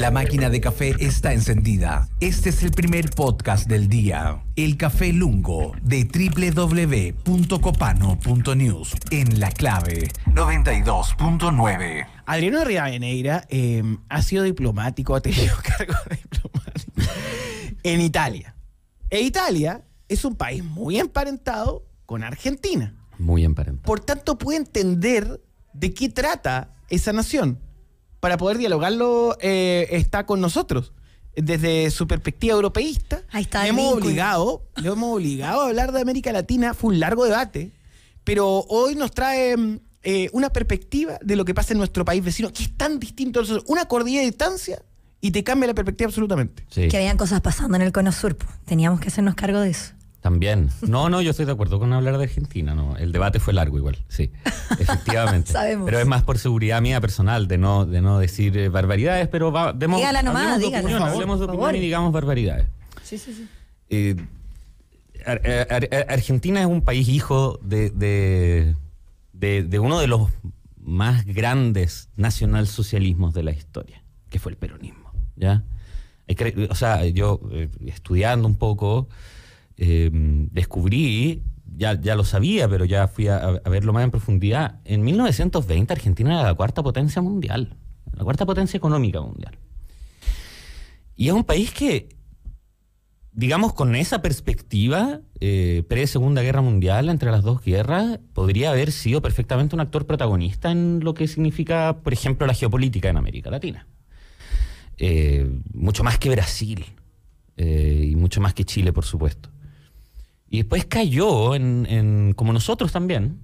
La máquina de café está encendida. Este es el primer podcast del día. El Café Lungo de www.copano.news en La Clave 92.9. Adriano Rivadeneira ha sido diplomático, ha tenido cargo de diplomático en Italia. E Italia es un país muy emparentado con Argentina. Muy emparentado. Por tanto, puede entender de qué trata esa nación. Para poder dialogarlo, está con nosotros. Desde su perspectiva europeísta, lo hemos obligado a hablar de América Latina. Fue un largo debate, pero hoy nos trae una perspectiva de lo que pasa en nuestro país vecino, que es tan distinto a nosotros. Una cordillera de distancia y te cambia la perspectiva absolutamente. Sí. Que habían cosas pasando en el cono sur, teníamos que hacernos cargo de eso. También. No, yo estoy de acuerdo con hablar de Argentina, no. El debate fue largo igual, sí, efectivamente. Sabemos. Pero es más por seguridad mía personal de no decir barbaridades, pero dígala nomás, dígala. Hablemos de opinión y digamos barbaridades. Sí. Argentina es un país hijo de uno de los más grandes nacionalsocialismos de la historia, que fue el peronismo, ¿ya? O sea, yo estudiando un poco... descubrí, ya lo sabía, pero ya fui a verlo más en profundidad. En 1920 Argentina era la cuarta potencia mundial, la cuarta potencia económica mundial. Y es un país que, digamos, con esa perspectiva, pre-Segunda Guerra Mundial, entre las dos guerras, podría haber sido perfectamente un actor protagonista en lo que significa, por ejemplo, la geopolítica en América Latina. Mucho más que Brasil, y mucho más que Chile, por supuesto. Y después cayó, como nosotros también,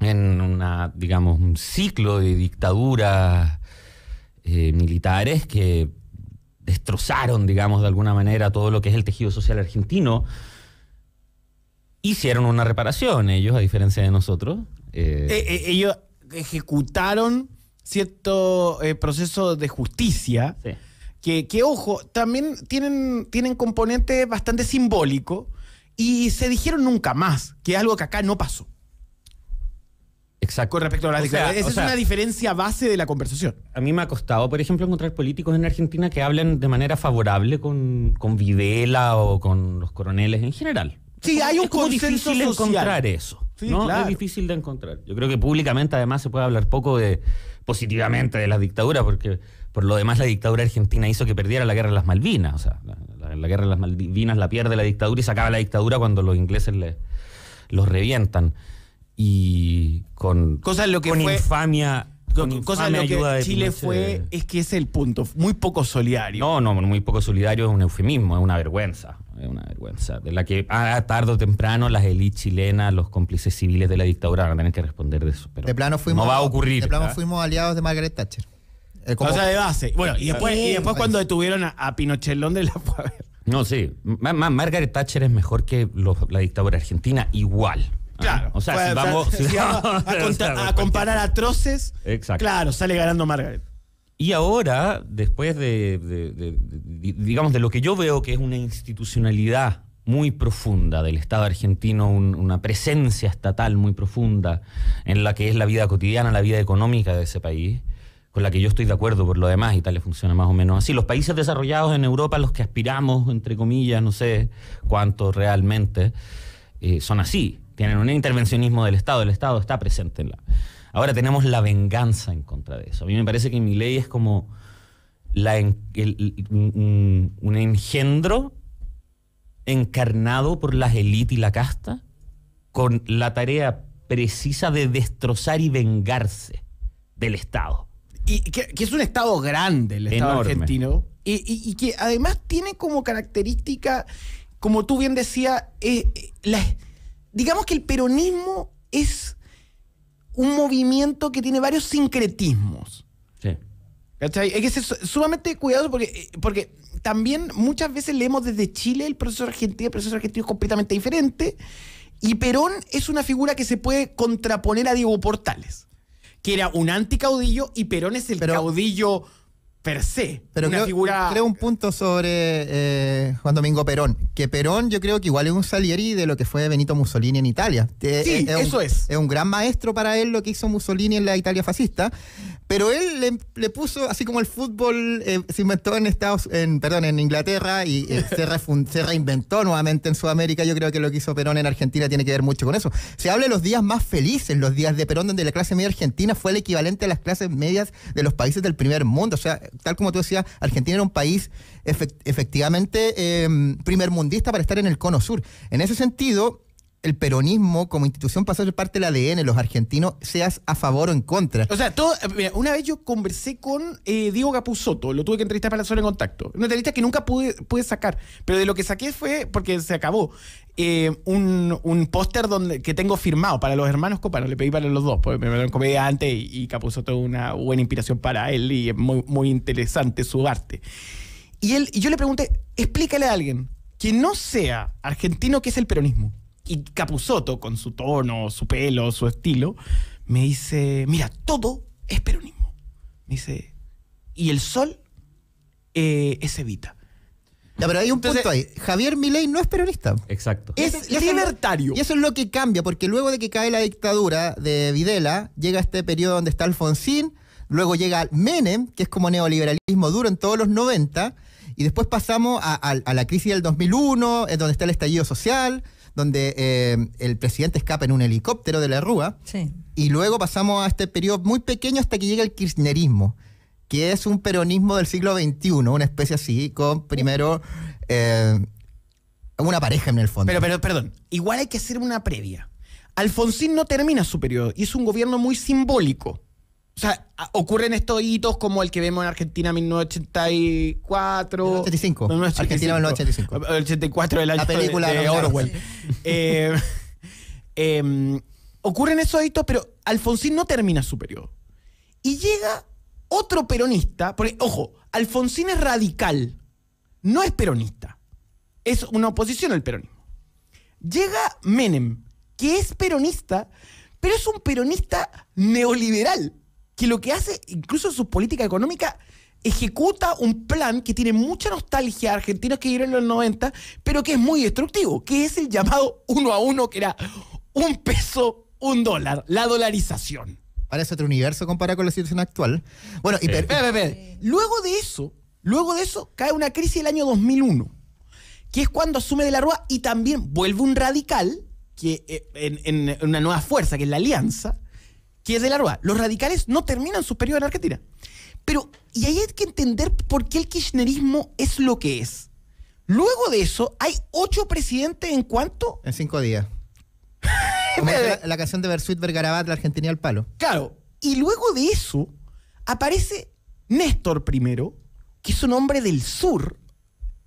en una, digamos, un ciclo de dictaduras militares que destrozaron, digamos, de alguna manera todo lo que es el tejido social argentino. Hicieron una reparación ellos, a diferencia de nosotros. Ellos ejecutaron cierto proceso de justicia, sí. que, ojo, también tienen componente bastante simbólico. Y se dijeron nunca más, que es algo que acá no pasó. Exacto. Con respecto a las declaraciones. Esa es una diferencia base de la conversación. A mí me ha costado, por ejemplo, encontrar políticos en Argentina que hablen de manera favorable con Videla o con los coroneles en general. Sí, hay un consenso social. Es difícil encontrar eso. Sí, ¿no? Claro. Es difícil de encontrar. Yo creo que públicamente además se puede hablar poco positivamente de las dictaduras, porque por lo demás la dictadura argentina hizo que perdiera la guerra de las Malvinas. O sea, la guerra de las Malvinas la pierde la dictadura y se acaba la dictadura cuando los ingleses los revientan. Y con infamia, Chile fue, es que ese es el punto, muy poco solidario. No, muy poco solidario es un eufemismo, es una vergüenza. Es una vergüenza de la que tarde o temprano las élites chilenas, los cómplices civiles de la dictadura van a tener que responder de eso. Pero de plano no va a ocurrir. De plano fuimos aliados de Margaret Thatcher. O sea, de base. Bueno, y después cuando detuvieron a Pinochet en Londres, la fue a ver. No, sí. Margaret Thatcher es mejor que la dictadura argentina, igual. Claro. O sea, si vamos a comparar atroces, exacto. Claro, sale ganando Margaret. Y ahora, después digamos, de lo que yo veo que es una institucionalidad muy profunda del Estado argentino, una presencia estatal muy profunda en la que es la vida cotidiana, la vida económica de ese país, con la que yo estoy de acuerdo por lo demás. Italia funciona más o menos así. Los países desarrollados en Europa, los que aspiramos, entre comillas, no sé cuántos realmente, son así. Tienen un intervencionismo del Estado. El Estado está presente en la... Ahora tenemos la venganza en contra de eso. A mí me parece que Milei es como un engendro encarnado por las élites y la casta con la tarea precisa de destrozar y vengarse del Estado. Y que es un Estado grande, el Estado argentino. Y que además tiene como característica, como tú bien decías, digamos que el peronismo es un movimiento que tiene varios sincretismos. Sí. ¿Cachai? Hay que ser sumamente cuidadoso porque también muchas veces leemos desde Chile el proceso argentino es completamente diferente. Y Perón es una figura que se puede contraponer a Diego Portales, que era un anticaudillo, y Perón es el caudillo per se. Pero creo un punto sobre Juan Domingo Perón. Que Perón yo creo que igual es un Salieri de lo que fue Benito Mussolini en Italia. Sí, eso es. Es un gran maestro para él lo que hizo Mussolini en la Italia fascista. Pero él le puso, así como el fútbol se inventó en Inglaterra y se reinventó nuevamente en Sudamérica. Yo creo que lo que hizo Perón en Argentina tiene que ver mucho con eso. Se habla de los días más felices, los días de Perón, donde la clase media argentina fue el equivalente a las clases medias de los países del primer mundo. O sea, tal como tú decías, Argentina era un país efectivamente primermundista para estar en el cono sur. En ese sentido, el peronismo como institución pasó a ser parte del ADN, los argentinos, seas a favor o en contra. O sea, mira, una vez yo conversé con Diego Capuzotto, lo tuve que entrevistar para la Zona de Contacto. Una entrevista que nunca pude sacar, pero de lo que saqué fue, porque se acabó, un póster que tengo firmado para los hermanos Copano. Le pedí para los dos, porque me lo encomendé antes y Capuzotto es una buena inspiración para él y es muy, muy interesante su arte. Y yo le pregunté, explícale a alguien que no sea argentino qué es el peronismo. Y Capuzotto, con su tono, su pelo, su estilo, me dice, mira, todo es peronismo. Me dice, y el sol es Evita. Ya, pero hay un punto ahí. Javier Milei no es peronista. Exacto. Es libertario. Y eso es lo que cambia, porque luego de que cae la dictadura de Videla, llega este periodo donde está Alfonsín, luego llega Menem, que es como neoliberalismo duro en todos los 90, y después pasamos a la crisis del 2001, donde está el estallido social, donde el presidente escapa en un helicóptero de la Rúa, sí. Y luego pasamos a este periodo muy pequeño hasta que llega el kirchnerismo, que es un peronismo del siglo XXI, una especie así, con primero una pareja en el fondo. Pero, perdón, igual hay que hacer una previa. Alfonsín no termina su periodo, hizo un gobierno muy simbólico. O sea, ocurren estos hitos como el que vemos en Argentina en 1984... 1985. No, 1985. Argentina 1985. El 84 del año la película de Orwell. Sí. Ocurren esos hitos, pero Alfonsín no termina su periodo. Y llega otro peronista, porque, ojo, Alfonsín es radical, no es peronista. Es una oposición al peronismo. Llega Menem, que es peronista, pero es un peronista neoliberal, que lo que hace, incluso en su política económica, ejecuta un plan que tiene mucha nostalgia a argentinos que vivieron en los 90, pero que es muy destructivo, que es el llamado 1 a 1, que era $1, $1, la dolarización. Parece otro universo comparado con la situación actual. Bueno, y luego de eso cae una crisis del año 2001, que es cuando asume de la Rúa y también vuelve un radical que en una nueva fuerza, que es la Alianza, que es de la Rúa. Los radicales no terminan su periodo en Argentina. Pero, y ahí hay que entender por qué el kirchnerismo es lo que es. Luego de eso, hay 8 presidentes en cuánto. En 5 días. Como la canción de Bersuit Vergarabat, la Argentina al palo. Claro. Y luego de eso, aparece Néstor primero, que es un hombre del sur,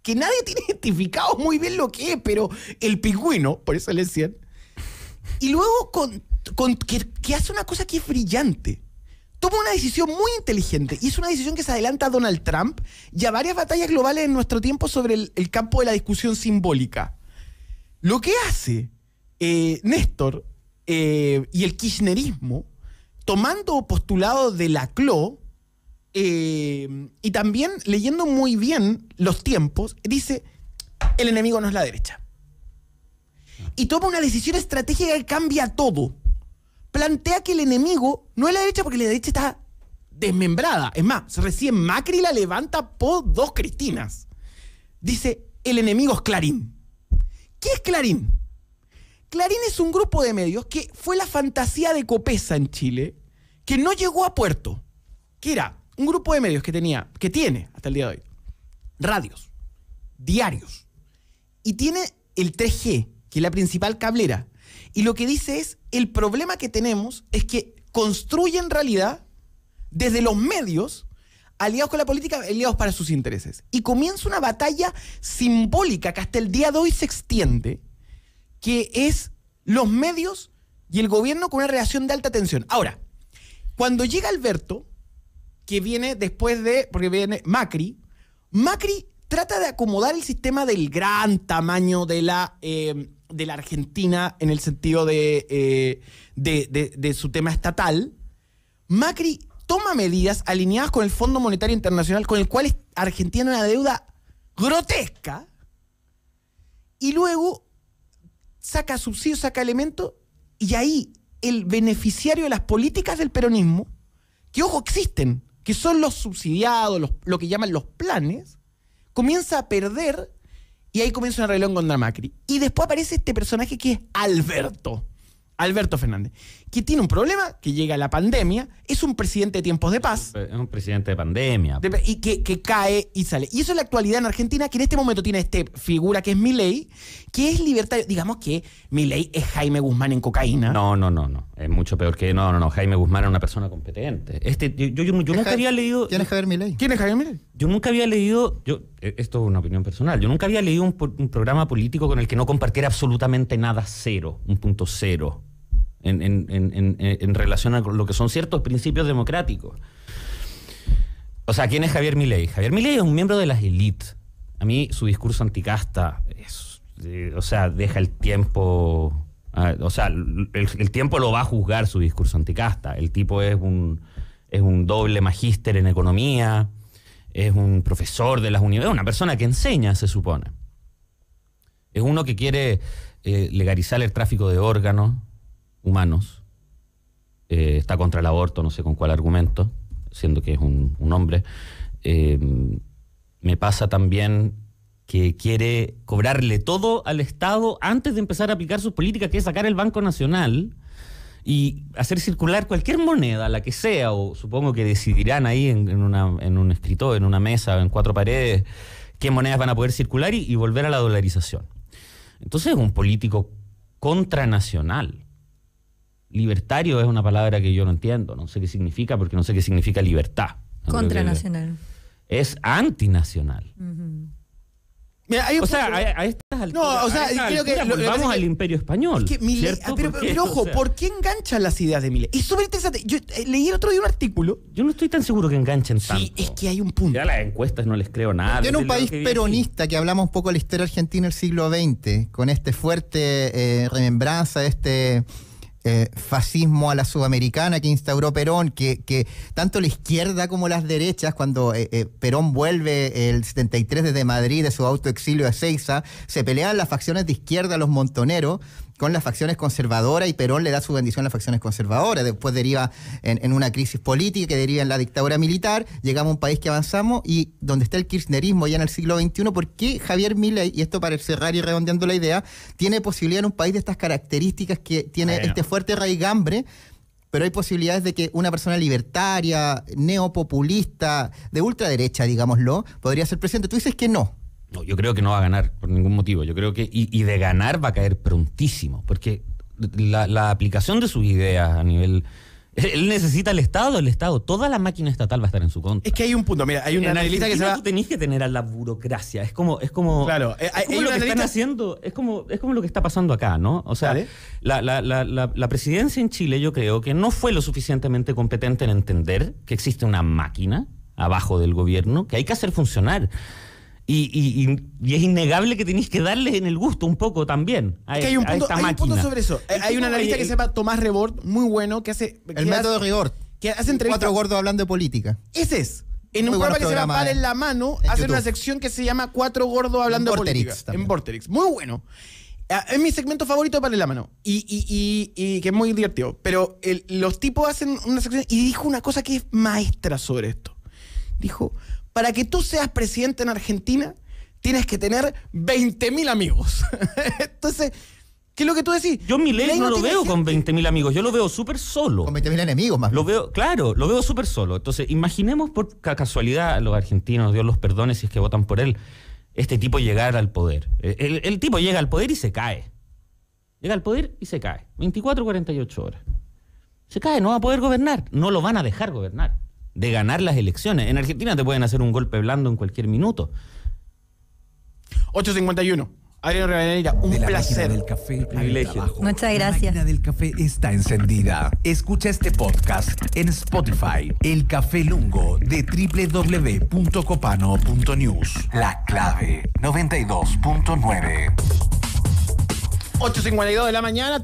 que nadie tiene identificado muy bien lo que es, pero el pingüino, por eso le decían. Y luego que hace una cosa que es brillante. Toma una decisión muy inteligente, y es una decisión que se adelanta a Donald Trump y a varias batallas globales en nuestro tiempo sobre el campo de la discusión simbólica. Lo que hace Néstor y el kirchnerismo, tomando postulados de Laclau, y también leyendo muy bien los tiempos, dice, el enemigo no es la derecha. Y toma una decisión estratégica que cambia todo. Plantea que el enemigo no es la derecha, porque la derecha está desmembrada. Es más, recién Macri la levanta por 2 Cristinas. Dice, el enemigo es Clarín. ¿Qué es Clarín? Clarín es un grupo de medios que fue la fantasía de Copesa en Chile, que no llegó a puerto. Que era un grupo de medios que tiene hasta el día de hoy, radios, diarios, y tiene el 3G, que es la principal cablera. Y lo que dice es, el problema que tenemos es que construyen realidad desde los medios, aliados con la política, aliados para sus intereses. Y comienza una batalla simbólica que hasta el día de hoy se extiende, que es los medios y el gobierno con una relación de alta tensión. Ahora, cuando llega Alberto, que viene después de, porque viene Macri trata de acomodar el sistema del gran tamaño de la Argentina en el sentido de su tema estatal. Macri toma medidas alineadas con el Fondo Monetario Internacional, con el cual Argentina tiene una deuda grotesca, y luego saca subsidios, saca elementos, y ahí el beneficiario de las políticas del peronismo que ojo existen, que son los subsidiados, lo que llaman los planes, comienza a perder y ahí comienza una rebelión contra Macri. Y después aparece este personaje que es Alberto Fernández, que tiene un problema, que llega la pandemia, es un presidente de tiempos de paz. Es un presidente de pandemia. Y que cae y sale. Y eso es la actualidad en Argentina, que en este momento tiene esta figura que es Milei, que es libertario. Digamos que Milei es Jaime Guzmán en cocaína. No. Es mucho peor que... No. Jaime Guzmán es una persona competente. Yo nunca había leído... ¿Quién es Javier Milei? Yo nunca había leído... Esto es una opinión personal. Yo nunca había leído un programa político con el que no compartiera absolutamente nada cero. Un punto cero. En relación a lo que son ciertos principios democráticos. O sea, ¿quién es Javier Milei? Javier Milei es un miembro de las élites. A mí su discurso anticasta es, deja el tiempo, el tiempo lo va a juzgar su discurso anticasta. El tipo es un doble magíster en economía, es un profesor de las universidades, una persona que enseña, se supone. Es uno que quiere legalizar el tráfico de órganos humanos, está contra el aborto, no sé con cuál argumento, siendo que es un hombre. Me pasa también que quiere cobrarle todo al Estado antes de empezar a aplicar sus políticas, que es sacar el Banco Nacional y hacer circular cualquier moneda, la que sea, o supongo que decidirán ahí en un escritorio, en una mesa, en cuatro paredes, qué monedas van a poder circular y volver a la dolarización. Entonces es un político contranacional. Libertario es una palabra que yo no entiendo, no sé qué significa, porque no sé qué significa libertad. Contranacional. Es antinacional. Uh-huh. Mira, a estas alturas. No, creo que vamos al Imperio Español. Es que Milei, pero ojo, ¿por qué enganchan las ideas de Milei? Es súper interesante. Yo leí el otro día un artículo. Yo no estoy tan seguro que enganchen tanto. Sí, es que hay un punto. Ya las encuestas no les creo nada. Yo en un país peronista que hablamos un poco de la historia argentina del siglo XX, con este fuerte remembranza de este... fascismo a la sudamericana que instauró Perón, que tanto la izquierda como las derechas, cuando Perón vuelve el 73 desde Madrid de su autoexilio a Ezeiza, se pelean las facciones de izquierda, los montoneros, con las facciones conservadoras, y Perón le da su bendición a las facciones conservadoras. Después deriva en una crisis política que deriva en la dictadura militar. Llegamos a un país que avanzamos y donde está el kirchnerismo ya en el siglo XXI. ¿Por qué Javier Milei, y esto para cerrar y redondeando la idea, tiene posibilidad en un país de estas características que tiene este fuerte raigambre? Pero hay posibilidades de que una persona libertaria, neopopulista, de ultraderecha, digámoslo, podría ser presidente. Tú dices que no. No, yo creo que no va a ganar por ningún motivo. Yo creo que y de ganar va a caer prontísimo, porque la aplicación de sus ideas a nivel... Él necesita el Estado. Toda la máquina estatal va a estar en su contra. Es que hay un punto, mira, hay una analista que se va... Tú tenés que tener a la burocracia. Es como claro, es como lo que están haciendo, es como lo que está pasando acá, ¿no? O sea, la presidencia en Chile, yo creo que no fue lo suficientemente competente en entender que existe una máquina abajo del gobierno que hay que hacer funcionar. Y es innegable que tenéis que darles en el gusto un poco también a, hay un punto, a esta máquina. Hay un punto sobre eso. Hay un analista que se llama Tomás Rebord, muy bueno, que hace... El método de Rebord. Que hace entrevistas. Cuatro gordos hablando de política. Ese es. En un programa que se llama Palen la mano, hacen una sección que se llama Cuatro gordos hablando de política. En Porterix. Muy bueno. Es mi segmento favorito de Palen la mano. Y que es muy divertido. Pero los tipos hacen una sección y dijo una cosa que es maestra sobre esto. Dijo... Para que tú seas presidente en Argentina, tienes que tener 20.000 amigos. Entonces, ¿qué es lo que tú decís? Yo Milei no lo veo con 20.000 amigos, yo lo veo súper solo. Con 20.000 enemigos más. Lo veo súper solo. Entonces, imaginemos por casualidad, los argentinos, Dios los perdone si es que votan por él, este tipo llegar al poder. El tipo llega al poder y se cae. 24, 48 horas. Se cae, no va a poder gobernar. No lo van a dejar gobernar. De ganar las elecciones. En Argentina te pueden hacer un golpe blando en cualquier minuto. 8:51. Adriano Rivadeneira, un placer. Del café, privilegio. Muchas gracias. La máquina del café está encendida. Escucha este podcast en Spotify. El Café Lungo de www.copano.news. La clave 92.9. 8:52 de la mañana.